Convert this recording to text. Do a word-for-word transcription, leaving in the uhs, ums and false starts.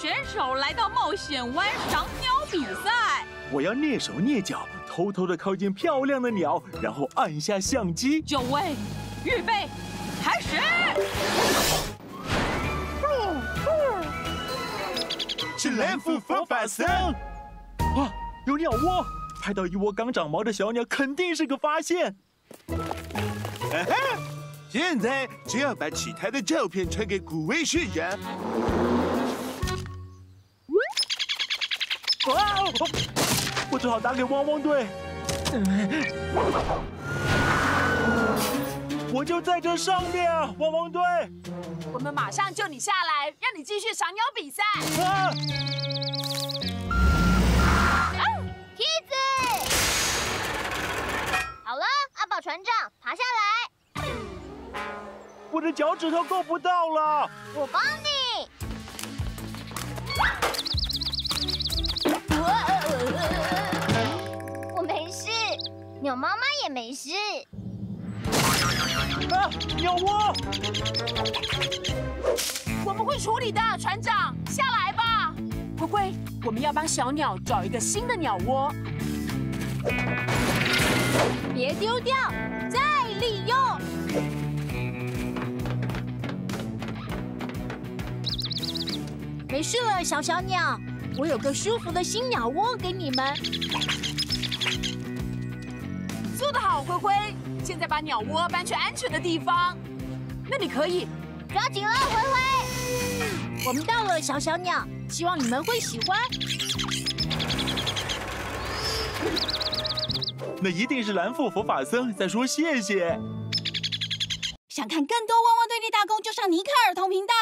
选手来到冒险湾赏鸟比赛。我要蹑手蹑脚，偷偷的靠近漂亮的鸟，然后按下相机。就位，预备，开始！是蓝腹佛法僧。啊，有鸟窝！拍到一窝刚长毛的小鸟，肯定是个发现。啊哈！ 现在只要把起台的照片传给古威市长。哇！我只好打给汪汪队。我就在这上面，汪汪队。我们马上救你下来，让你继续赏鸟比赛。啊！啊！梯子。好了，阿宝船长，爬下来。 我的脚趾头够不到了，我帮你。我没事，鸟妈妈也没事。啊，鸟窝！我们会处理的，船长，下来吧。龟龟，我们要帮小鸟找一个新的鸟窝，别丢掉，再利用。 没事了，小小鸟，我有个舒服的新鸟窝给你们。做得好，灰灰！现在把鸟窝搬去安全的地方。那你可以，抓紧了，灰灰。我们到了，小小鸟，希望你们会喜欢。那一定是蓝腹佛法僧在说谢谢。想看更多汪汪队立大功，就上尼克儿童频道。